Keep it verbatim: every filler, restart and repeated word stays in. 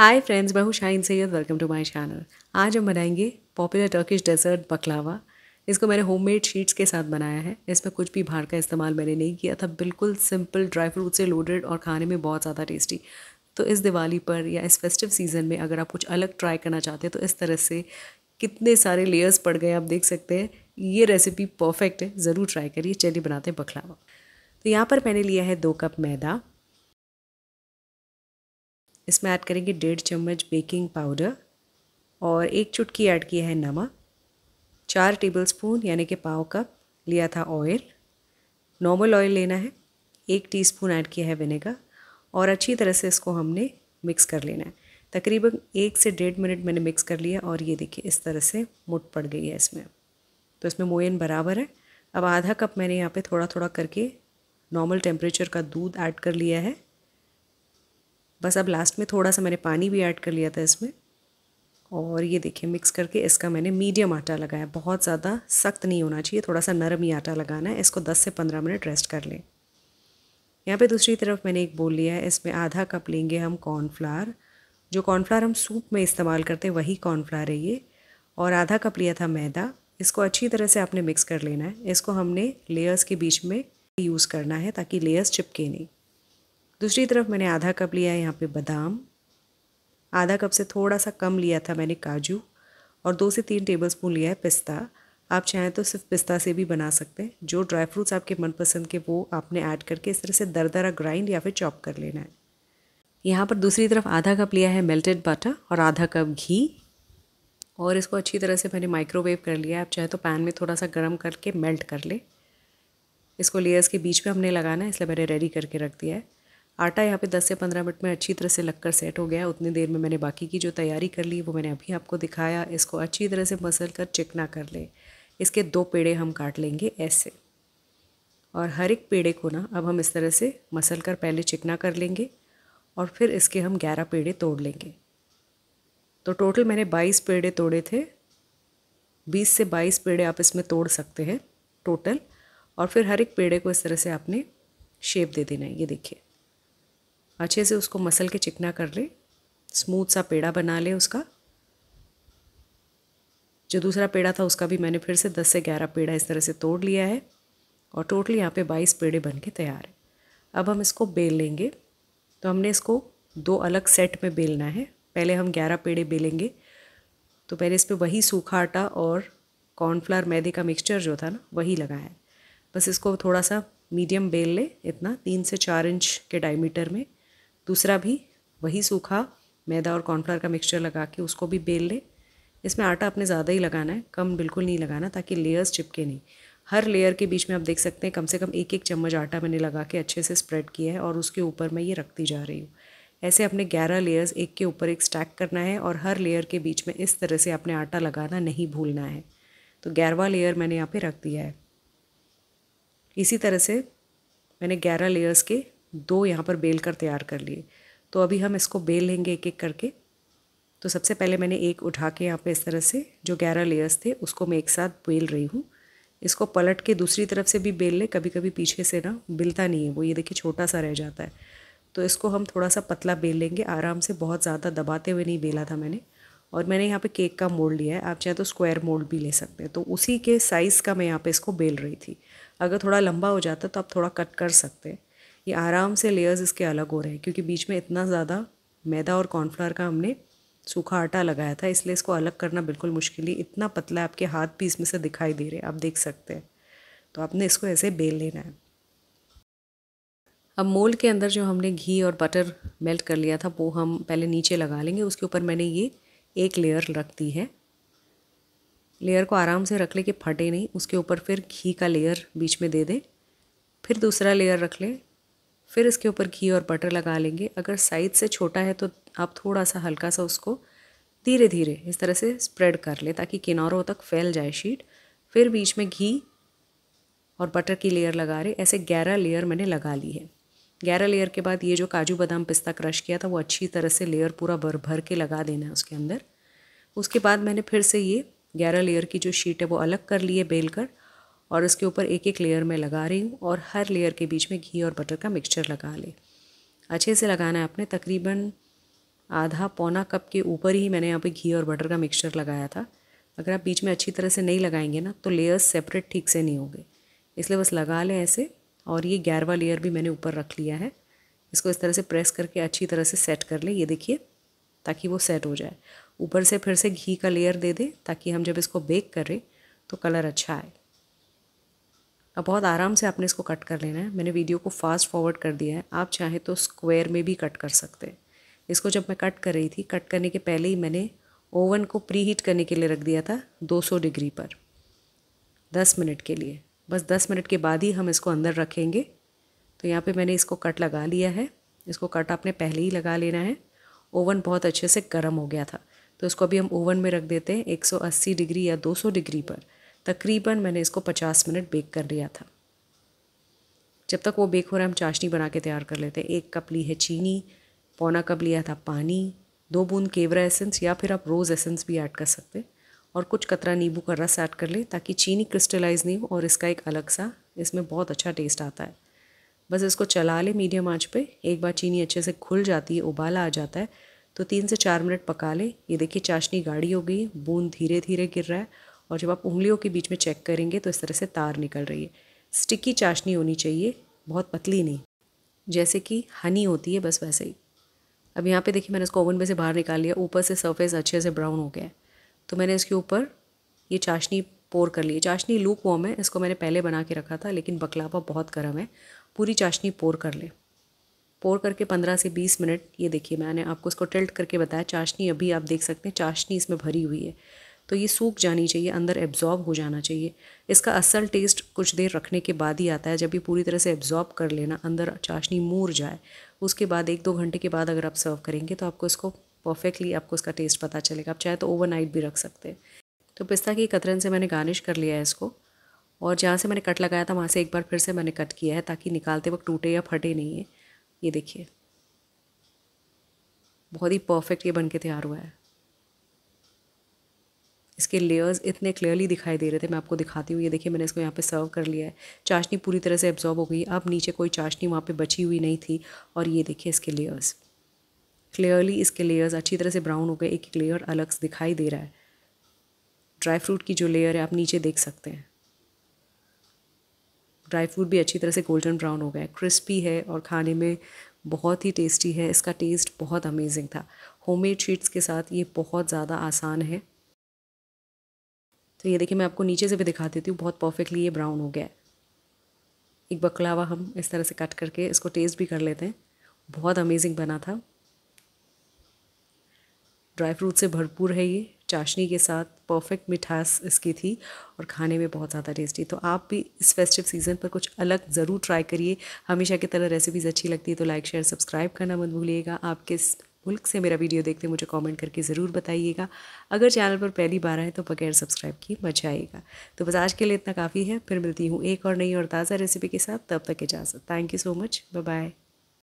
हाय friends, मैं हूँ Shaheen Syed. Welcome to my channel. आज हम बनाएंगे पॉपुलर टर्किश डेजर्ट बकलावा। इसको मैंने होममेड शीट्स के साथ बनाया है। इसमें कुछ भी बाहर का इस्तेमाल मैंने नहीं किया था। बिल्कुल सिंपल, ड्राई फ्रूट से लोडेड और खाने में बहुत ज़्यादा टेस्टी। तो इस दिवाली पर या इस फेस्टिव सीज़न में अगर आप कुछ अलग ट्राई करना चाहते हैं तो इस तरह से कितने सारे लेयर्स पड़ गए, आप देख सकते हैं। ये रेसिपी परफेक्ट है, ज़रूर ट्राई करिए। चलिए बनाते हैं बकलावा। तो यहाँ पर मैंने लिया है दो कप मैदा। इसमें ऐड करेंगे डेढ़ चम्मच बेकिंग पाउडर और एक चुटकी ऐड किया है नमक। चार टेबलस्पून यानी कि पाव कप लिया था ऑयल। नॉर्मल ऑयल लेना है। एक टीस्पून ऐड किया है विनेगर और अच्छी तरह से इसको हमने मिक्स कर लेना है। तकरीबन एक से डेढ़ मिनट मैंने मिक्स कर लिया और ये देखिए इस तरह से मुठ पड़ गई है इसमें। तो इसमें मोयन बराबर है। अब आधा कप मैंने यहाँ पे थोड़ा थोड़ा करके नॉर्मल टेम्परेचर का दूध ऐड कर लिया है। बस अब लास्ट में थोड़ा सा मैंने पानी भी ऐड कर लिया था इसमें। और ये देखिए मिक्स करके इसका मैंने मीडियम आटा लगाया। बहुत ज़्यादा सख्त नहीं होना चाहिए, थोड़ा सा नरम ही आटा लगाना है। इसको दस से पंद्रह मिनट रेस्ट कर लें। यहाँ पे दूसरी तरफ मैंने एक बोल लिया है। इसमें आधा कप लेंगे हम कॉर्नफ्लावर। जो कॉर्नफ्लावर हम सूप में इस्तेमाल करते वही कॉर्नफ्लावर है ये। और आधा कप लिया था मैदा। इसको अच्छी तरह से आपने मिक्स कर लेना है। इसको हमने लेयर्स के बीच में यूज़ करना है ताकि लेयर्स चिपके नहीं। दूसरी तरफ मैंने आधा कप लिया है यहाँ पे बादाम। आधा कप से थोड़ा सा कम लिया था मैंने काजू और दो से तीन टेबलस्पून लिया है पिस्ता। आप चाहें तो सिर्फ पिस्ता से भी बना सकते हैं। जो ड्राई फ्रूट्स आपके मनपसंद के वो आपने ऐड करके इस तरह से दरदरा ग्राइंड या फिर चॉप कर लेना है। यहाँ पर दूसरी तरफ आधा कप लिया है मेल्टेड बटर और आधा कप घी। और इसको अच्छी तरह से मैंने माइक्रोवेव कर लिया है। आप चाहें तो पैन में थोड़ा सा गर्म करके मेल्ट कर ले। इसको लेयर्स के बीच में हमने लगाना है, इसलिए मैंने रेडी करके रख दिया है। आटा यहाँ पे दस से पंद्रह मिनट में अच्छी तरह से लगकर सेट हो गया है। उतनी देर में मैंने बाकी की जो तैयारी कर ली वो मैंने अभी आपको दिखाया। इसको अच्छी तरह से मसल कर चिकना कर ले। इसके दो पेड़े हम काट लेंगे ऐसे। और हर एक पेड़े को ना अब हम इस तरह से मसल कर पहले चिकना कर लेंगे और फिर इसके हम ग्यारह पेड़े तोड़ लेंगे। तो टोटल मैंने बाईस पेड़े तोड़े थे। बीस से बाईस पेड़े आप इसमें तोड़ सकते हैं टोटल। और फिर हर एक पेड़े को इस तरह से आपने शेप दे देना है। ये देखिए अच्छे से उसको मसल के चिकना कर ले। स्मूथ सा पेड़ा बना ले उसका। जो दूसरा पेड़ा था उसका भी मैंने फिर से दस से ग्यारह पेड़ा इस तरह से तोड़ लिया है। और टोटल यहाँ पे बाईस पेड़े बन के तैयार है। अब हम इसको बेल लेंगे। तो हमने इसको दो अलग सेट में बेलना है। पहले हम ग्यारह पेड़े बेलेंगे। तो पहले इस पर वही सूखा आटा और कॉर्नफ्लावर मैदे का मिक्सचर जो था ना वही लगाया। बस इसको थोड़ा सा मीडियम बेल ले, इतना तीन से चार इंच के डायमीटर में। दूसरा भी वही सूखा मैदा और कॉर्नफ्लावर का मिक्सचर लगा के उसको भी बेल ले। इसमें आटा आपने ज़्यादा ही लगाना है, कम बिल्कुल नहीं लगाना ताकि लेयर्स चिपके नहीं। हर लेयर के बीच में आप देख सकते हैं कम से कम एक एक चम्मच आटा मैंने लगा के अच्छे से स्प्रेड किया है। और उसके ऊपर मैं ये रखती जा रही हूँ। ऐसे आपने ग्यारह लेयर्स एक के ऊपर एक स्टैक करना है। और हर लेयर के बीच में इस तरह से आपने आटा लगाना नहीं भूलना है। तो ग्यारहवां लेयर मैंने यहाँ पे रख दिया है। इसी तरह से मैंने ग्यारह लेयर्स के दो यहाँ पर बेल कर तैयार कर लिए। तो अभी हम इसको बेल लेंगे एक एक करके। तो सबसे पहले मैंने एक उठा के यहाँ पे इस तरह से जो ग्यारह लेयर्स थे उसको मैं एक साथ बेल रही हूँ। इसको पलट के दूसरी तरफ से भी बेल ले। कभी कभी पीछे से ना बिलता नहीं है वो, ये देखिए छोटा सा रह जाता है। तो इसको हम थोड़ा सा पतला बेल लेंगे आराम से। बहुत ज़्यादा दबाते हुए नहीं बेला था मैंने। और मैंने यहाँ पे केक का मोल्ड लिया है। आप चाहे तो स्क्वायर मोल्ड भी ले सकते हैं। तो उसी के साइज़ का मैं यहाँ पे इसको बेल रही थी। अगर थोड़ा लंबा हो जाता तो आप थोड़ा कट कर सकते हैं। ये आराम से लेयर्स इसके अलग हो रहे हैं क्योंकि बीच में इतना ज़्यादा मैदा और कॉर्नफ्लावर का हमने सूखा आटा लगाया था, इसलिए इसको अलग करना बिल्कुल मुश्किल ही। इतना पतला आपके हाथ भी इसमें से दिखाई दे रहे हैं, आप देख सकते हैं। तो आपने इसको ऐसे बेल लेना है। अब मोल्ड के अंदर जो हमने घी और बटर मेल्ट कर लिया था वो हम पहले नीचे लगा लेंगे। उसके ऊपर मैंने ये एक लेयर रख दी है। लेयर को आराम से रख ले कि फटे नहीं। उसके ऊपर फिर घी का लेयर बीच में दे दे। फिर दूसरा लेयर रख ले। फिर इसके ऊपर घी और बटर लगा लेंगे। अगर साइज़ से छोटा है तो आप थोड़ा सा हल्का सा उसको धीरे धीरे इस तरह से स्प्रेड कर ले ताकि किनारों तक फैल जाए शीट। फिर बीच में घी और बटर की लेयर लगा रहे। ऐसे ग्यारह लेयर मैंने लगा ली है। ग्यारह लेयर के बाद ये जो काजू बादाम पिस्ता क्रश किया था वो अच्छी तरह से लेयर पूरा भर भर के लगा देना है उसके अंदर। उसके बाद मैंने फिर से ये ग्यारह लेयर की जो शीट है वो अलग कर ली है बेल कर। और इसके ऊपर एक एक लेयर मैं लगा रही हूँ। और हर लेयर के बीच में घी और बटर का मिक्सचर लगा ले। अच्छे से लगाना है आपने। तकरीबन आधा पौना कप के ऊपर ही मैंने यहाँ पे घी और बटर का मिक्सचर लगाया था। अगर आप बीच में अच्छी तरह से नहीं लगाएंगे ना तो लेयर्स सेपरेट ठीक से नहीं होंगे, इसलिए बस लगा लें ऐसे। और ये ग्यारहवां लेयर भी मैंने ऊपर रख लिया है, इसको इस तरह से प्रेस करके अच्छी तरह से सेट कर लें, ये देखिए, ताकि वो सेट हो जाए। ऊपर से फिर से घी का लेयर दे दें ताकि हम जब इसको बेक करें तो कलर अच्छा आए। अब बहुत आराम से आपने इसको कट कर लेना है। मैंने वीडियो को फास्ट फॉरवर्ड कर दिया है, आप चाहें तो स्क्वायर में भी कट कर सकते हैं। इसको जब मैं कट कर रही थी, कट करने के पहले ही मैंने ओवन को प्री हीट करने के लिए रख दिया था दो सौ डिग्री पर दस मिनट के लिए। बस दस मिनट के बाद ही हम इसको अंदर रखेंगे। तो यहाँ पे मैंने इसको कट लगा लिया है, इसको कट आपने पहले ही लगा लेना है। ओवन बहुत अच्छे से गर्म हो गया था तो इसको अभी हम ओवन में रख देते हैं एक सौ अस्सी डिग्री या दो सौ डिग्री पर। तकरीबन मैंने इसको पचास मिनट बेक कर लिया था। जब तक वो बेक हो रहा है हम चाशनी बना के तैयार कर लेते हैं। एक कप ली है चीनी, पौना कप लिया था पानी, दो बूंद केवड़ा एसेंस या फिर आप रोज़ एसेंस भी ऐड कर सकते हैं, और कुछ कतरा नींबू का रस ऐड कर लें ताकि चीनी क्रिस्टलाइज़ नहीं हो और इसका एक अलग सा इसमें बहुत अच्छा टेस्ट आता है। बस इसको चला लें मीडियम आंच पे। एक बार चीनी अच्छे से घुल जाती है, उबाला आ जाता है तो तीन से चार मिनट पका लें। ये देखिए चाशनी गाढ़ी हो गई, बूंद धीरे धीरे गिर रहा है, और जब आप उंगलियों के बीच में चेक करेंगे तो इस तरह से तार निकल रही है। स्टिकी चाशनी होनी चाहिए, बहुत पतली नहीं, जैसे कि हनी होती है बस वैसे ही। अब यहाँ पे देखिए मैंने इसको ओवन में से बाहर निकाल लिया, ऊपर से सरफेस अच्छे से ब्राउन हो गया है तो मैंने इसके ऊपर ये चाशनी पोर कर ली। चाशनी लूक वार्म है, इसको मैंने पहले बना के रखा था लेकिन बकलावा बहुत गर्म है। पूरी चाशनी पोर कर लें, पोर करके पंद्रह से बीस मिनट। ये देखिए मैंने आपको इसको टिल्ट करके बताया, चाशनी अभी आप देख सकते हैं चाशनी इसमें भरी हुई है तो ये सूख जानी चाहिए, अंदर एब्जॉर्ब हो जाना चाहिए। इसका असल टेस्ट कुछ देर रखने के बाद ही आता है, जब ये पूरी तरह से एब्जॉर्ब कर लेना, अंदर चाशनी मूर जाए। उसके बाद एक दो घंटे के बाद अगर आप सर्व करेंगे तो आपको इसको परफेक्टली आपको इसका टेस्ट पता चलेगा। आप चाहे तो ओवरनाइट भी रख सकते हैं। तो पिस्ता की कतरन से मैंने गार्निश कर लिया है इसको, और जहाँ से मैंने कट लगाया था वहाँ से एक बार फिर से मैंने कट किया है ताकि निकालते वक्त टूटे या फटे नहीं है। ये देखिए बहुत ही परफेक्ट ये बन के तैयार हुआ है। इसके लेयर्स इतने क्लियरली दिखाई दे रहे थे, मैं आपको दिखाती हूँ। ये देखिए मैंने इसको यहाँ पे सर्व कर लिया है, चाशनी पूरी तरह से एब्जॉर्ब हो गई, अब नीचे कोई चाशनी वहाँ पे बची हुई नहीं थी। और ये देखिए इसके लेयर्स क्लियरली, इसके लेयर्स अच्छी तरह से ब्राउन हो गए, एक एक लेयर अलग दिखाई दे रहा है। ड्राई फ्रूट की जो लेयर है आप नीचे देख सकते हैं, ड्राई फ्रूट भी अच्छी तरह से गोल्डन ब्राउन हो गया है। क्रिस्पी है और खाने में बहुत ही टेस्टी है, इसका टेस्ट बहुत अमेजिंग था। होममेड शीट्स के साथ ये बहुत ज़्यादा आसान है। तो ये देखिए मैं आपको नीचे से भी दिखा देती हूँ, बहुत परफेक्टली ये ब्राउन हो गया है। एक बकलावा हम इस तरह से कट करके इसको टेस्ट भी कर लेते हैं, बहुत अमेजिंग बना था। ड्राई फ्रूट से भरपूर है ये, चाशनी के साथ परफेक्ट मिठास इसकी थी और खाने में बहुत ज़्यादा टेस्टी। तो आप भी इस फेस्टिव सीज़न पर कुछ अलग ज़रूर ट्राई करिए। हमेशा की तरह रेसिपीज़ अच्छी लगती है तो लाइक शेयर सब्सक्राइब करना मत भूलिएगा। आप किस मुल्क से मेरा वीडियो देखते मुझे कमेंट करके ज़रूर बताइएगा। अगर चैनल पर पहली बार आए तो बगैर सब्सक्राइब किए मत जाइएगा। तो बस आज के लिए इतना काफ़ी है, फिर मिलती हूँ एक और नई और ताज़ा रेसिपी के साथ, तब तक इजाज़त। Thank you so much, bye bye.